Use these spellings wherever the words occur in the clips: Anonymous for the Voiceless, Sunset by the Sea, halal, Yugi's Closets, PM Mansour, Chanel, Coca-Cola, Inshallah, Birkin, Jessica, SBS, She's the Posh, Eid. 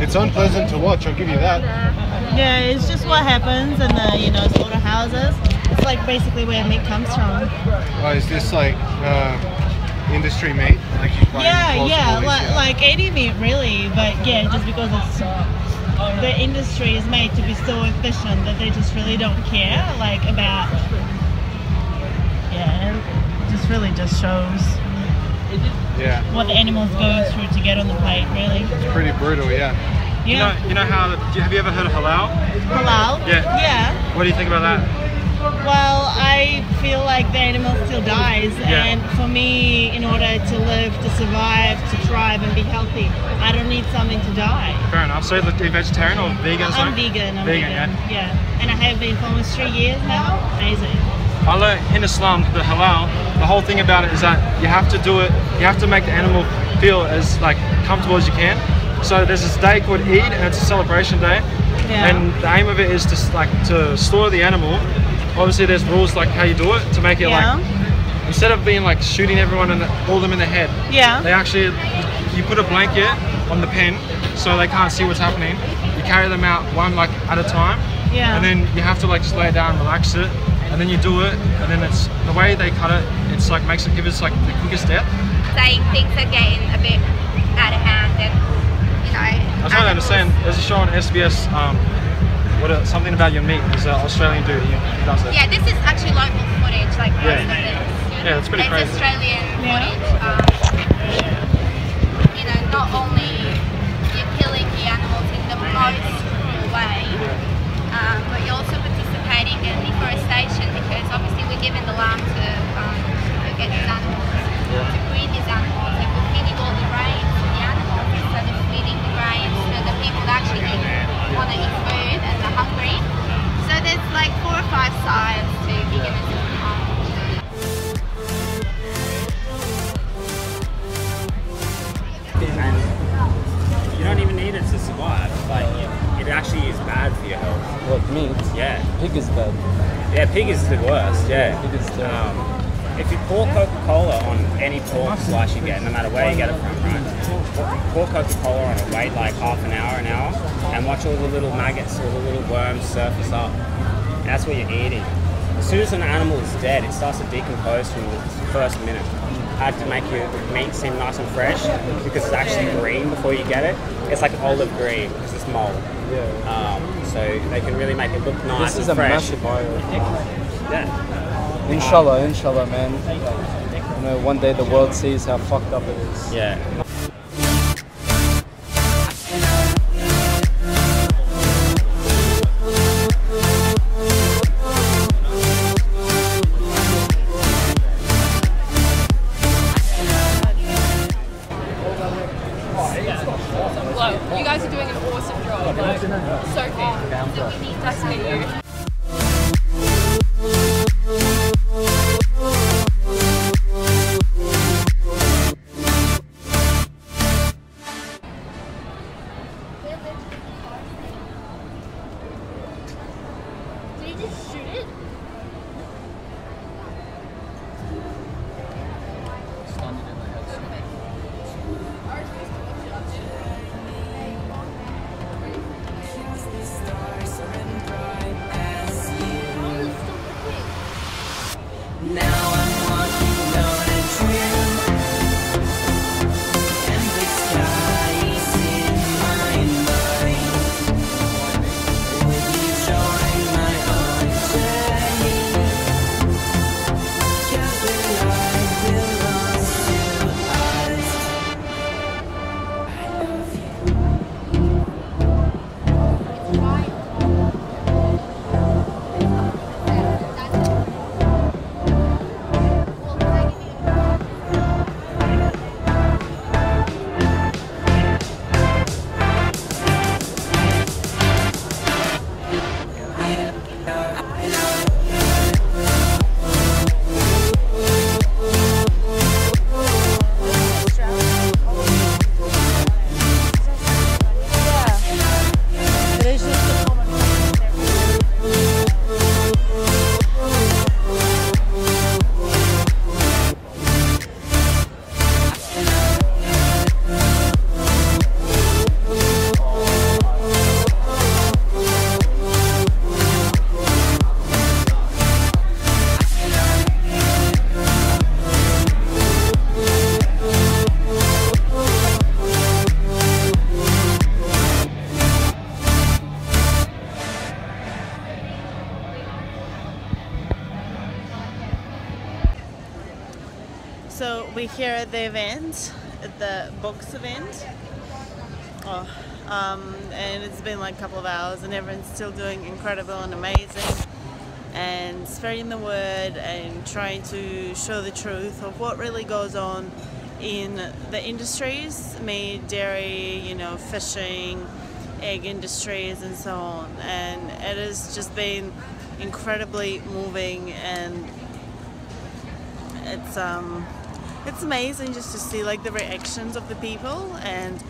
It's unpleasant to watch, I'll give you that. Yeah, it's just what happens in the, you know, slaughterhouses. It's like basically where meat comes from. Oh, is this like industry meat? Like you find like any meat really, but yeah, just because it's the industry is made to be so efficient that they just really don't care like about it just really just shows what the animals go through to get on the plate, really. It's pretty brutal, yeah. Yeah. You know how, have you ever heard of halal? Halal? Yeah. Yeah. What do you think about that? Well, I feel like the animal still dies, and for me, in order to live, to survive, to thrive and be healthy, I don't need something to die. Fair enough. So are you vegetarian or vegan? I'm vegan. I'm vegan. And I have been for almost 3 years now. Amazing. I learned in Islam, the halal, the whole thing about it is that you have to do it, you have to make the animal feel as like comfortable as you can. So there's this day called Eid, and it's a celebration day, and the aim of it is to like to slaughter the animal. Obviously there's rules like how you do it to make it like, instead of being like shooting everyone and all them in the head, they actually, you put a blanket on the pen so they can't see what's happening. You carry them out one like at a time, and then you have to like just lay it down, relax it, and then you do it, and then it's the way they cut it. It's like makes it give us like the quickest death. Saying things are getting a bit out of hand, and you know. I was trying to understand. There's a show on SBS. Something about your meat. There's an Australian dude who does it. Yeah, this is actually local footage. Like most of this, you know? It's pretty crazy. It's Australian footage. You know, not only you're killing the animals in the most cruel way, but you're also participating in deforestation, because obviously we're giving the land to get these animals, to breed these animals, and we're feeding all the grains to the animals, so they're feeding the grains to the people that actually want to eat food and they're hungry. So there's like 4 or 5 sides to veganism. You don't even need it to survive, like it actually is bad for your health. What, meat? Yeah. Pig is bad. Yeah, pig is the worst, Pig is the if you pour Coca-Cola on any pork slice you get, no matter where you get it from, right? Pour Coca-Cola on it, wait like half an hour, and watch all the little maggots, all the little worms surface up. And that's what you're eating. As soon as an animal is dead, it starts to decompose from the first minute. Hard to make your meat seem nice and fresh, because it's actually green before you get it. It's like olive green, because it's mold. So they can really make it look nice and fresh. This is a massive bio. Inshallah, inshallah, man. You know, one day the world sees how fucked up it is. Yeah. Whoa, you guys are doing an awesome job. Like, so good. So we need to meet you. So we're here at the event, at the box event. And it's been like a couple of hours and everyone's still doing incredible and amazing and spreading the word and trying to show the truth of what really goes on in the industries, be it dairy, you know, fishing, egg industries and so on. And it has just been incredibly moving, and it's amazing just to see like the reactions of the people and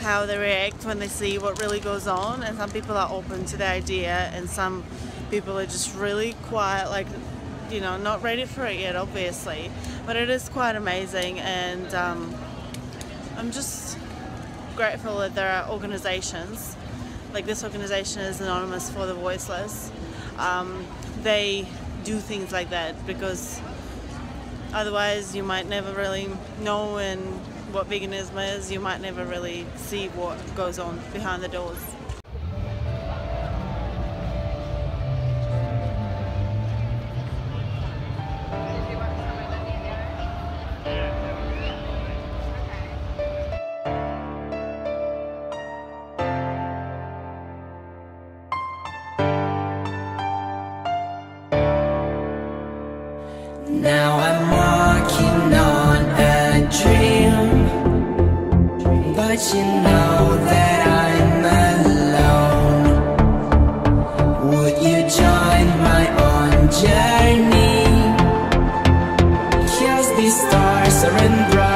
how they react when they see what really goes on. And some people are open to the idea and some people are just really quiet, like, you know, not ready for it yet, obviously, but it is quite amazing. And I'm just grateful that there are organizations like this organization is Anonymous for the Voiceless. They do things like that, because otherwise you might never really know and what veganism is, you might never really see what goes on behind the doors. Now I'm walking on a dream, but you know that I'm alone. Would you join my own journey? 'Cause these stars are in bright.